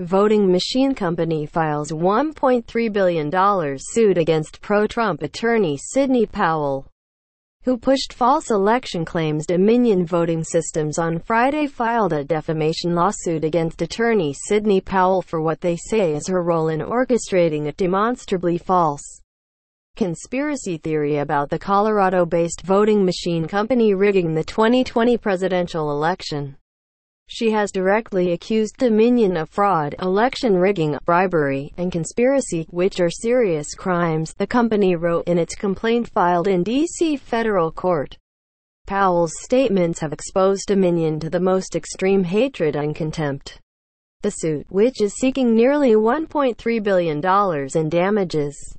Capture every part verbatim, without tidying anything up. Voting machine company files one point three billion dollar suit against pro-Trump attorney Sidney Powell, who pushed false election claims. Dominion Voting Systems on Friday filed a defamation lawsuit against attorney Sidney Powell for what they say is her role in orchestrating a demonstrably false conspiracy theory about the Colorado-based voting machine company rigging the twenty twenty presidential election. She has directly accused Dominion of fraud, election rigging, bribery, and conspiracy, which are serious crimes, the company wrote in its complaint filed in D C federal court. Powell's statements have exposed Dominion to the most extreme hatred and contempt. The suit, which is seeking nearly one point three billion dollars in damages,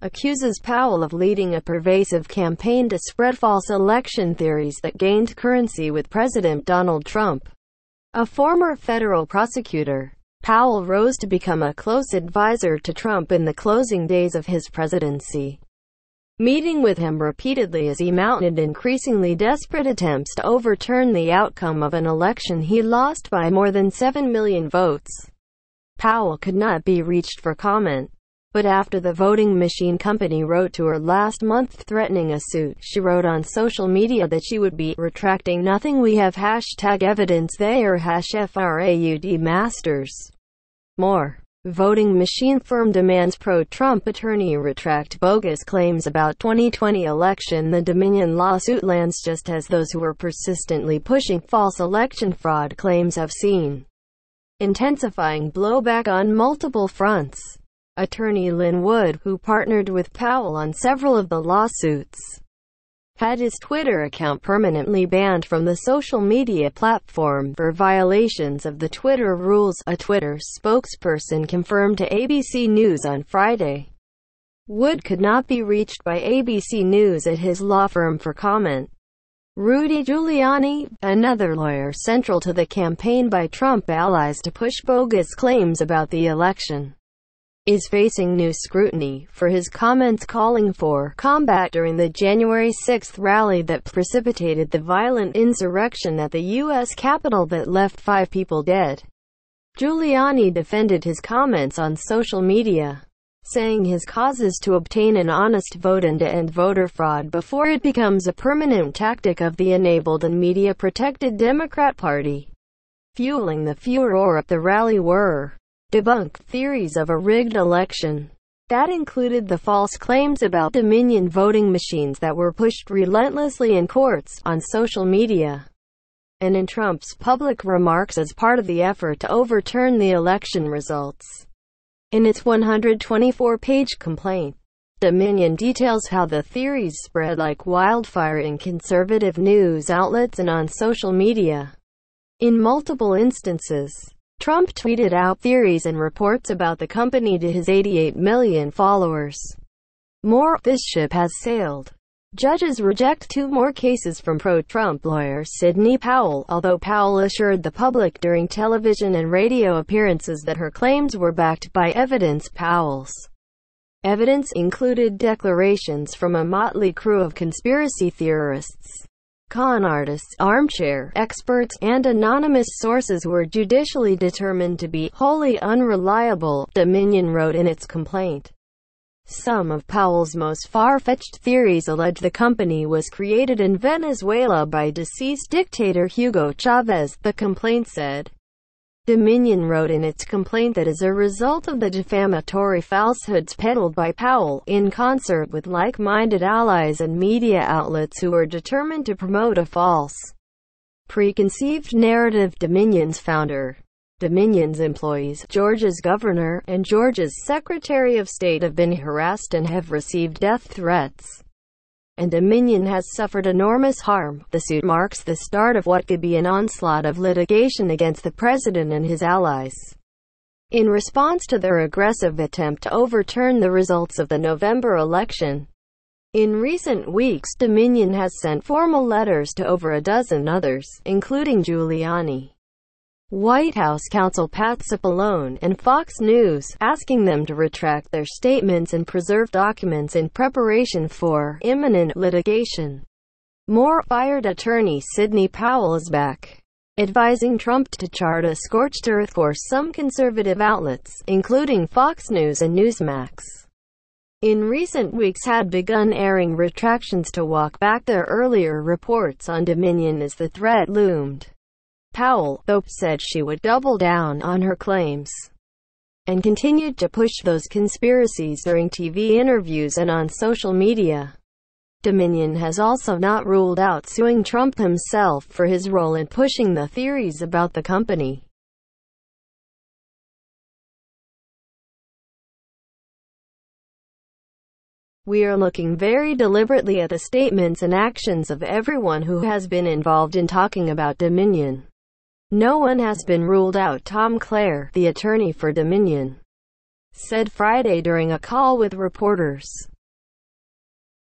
accuses Powell of leading a pervasive campaign to spread false election theories that gained currency with President Donald Trump, a former federal prosecutor. Powell rose to become a close advisor to Trump in the closing days of his presidency, meeting with him repeatedly as he mounted increasingly desperate attempts to overturn the outcome of an election he lost by more than seven million votes. Powell could not be reached for comment, but after the voting machine company wrote to her last month threatening a suit, she wrote on social media that she would be retracting nothing. We have hashtag evidence they are hash fraud masters. More. Voting machine firm demands pro-Trump attorney retract bogus claims about twenty twenty election. The Dominion lawsuit lands just as those who are persistently pushing false election fraud claims have seen intensifying blowback on multiple fronts. Attorney Lynn Wood, who partnered with Powell on several of the lawsuits, had his Twitter account permanently banned from the social media platform for violations of the Twitter rules, a Twitter spokesperson confirmed to A B C News on Friday. Wood could not be reached by A B C News at his law firm for comment. Rudy Giuliani, another lawyer central to the campaign by Trump allies to push bogus claims about the election, is facing new scrutiny for his comments calling for combat during the January sixth rally that precipitated the violent insurrection at the U S Capitol that left five people dead. Giuliani defended his comments on social media, saying his cause is to obtain an honest vote and to end voter fraud before it becomes a permanent tactic of the enabled and media-protected Democrat Party. Fueling the furor at the rally were debunked theories of a rigged election. That included the false claims about Dominion voting machines that were pushed relentlessly in courts, on social media, and in Trump's public remarks as part of the effort to overturn the election results. In its one hundred twenty-four page complaint, Dominion details how the theories spread like wildfire in conservative news outlets and on social media. In multiple instances, Trump tweeted out theories and reports about the company to his eighty-eight million followers. More, this ship has sailed. Judges reject two more cases from pro-Trump lawyer Sidney Powell, although Powell assured the public during television and radio appearances that her claims were backed by evidence. Powell's evidence included declarations from a motley crew of conspiracy theorists, con artists, armchair experts, and anonymous sources were judicially determined to be wholly unreliable, Dominion wrote in its complaint. Some of Powell's most far-fetched theories allege the company was created in Venezuela by deceased dictator Hugo Chavez, the complaint said. Dominion wrote in its complaint that as a result of the defamatory falsehoods peddled by Powell, in concert with like-minded allies and media outlets who are determined to promote a false, preconceived narrative, Dominion's founder, Dominion's employees, Georgia's governor, and Georgia's Secretary of State have been harassed and have received death threats, and Dominion has suffered enormous harm. The suit marks the start of what could be an onslaught of litigation against the president and his allies in response to their aggressive attempt to overturn the results of the November election. In recent weeks, Dominion has sent formal letters to over a dozen others, including Giuliani, White House counsel Pat Cipollone, and Fox News, asking them to retract their statements and preserve documents in preparation for imminent litigation. More. Fired attorney Sidney Powell is back. advising Trump to chart a scorched earth for some conservative outlets, including Fox News and Newsmax. In recent weeks had begun airing retractions to walk back their earlier reports on Dominion as the threat loomed. Powell, though, said she would double down on her claims, and continued to push those conspiracies during T V interviews and on social media. Dominion has also not ruled out suing Trump himself for his role in pushing the theories about the company. We are looking very deliberately at the statements and actions of everyone who has been involved in talking about Dominion. No one has been ruled out, Tom Clare, the attorney for Dominion, said Friday during a call with reporters.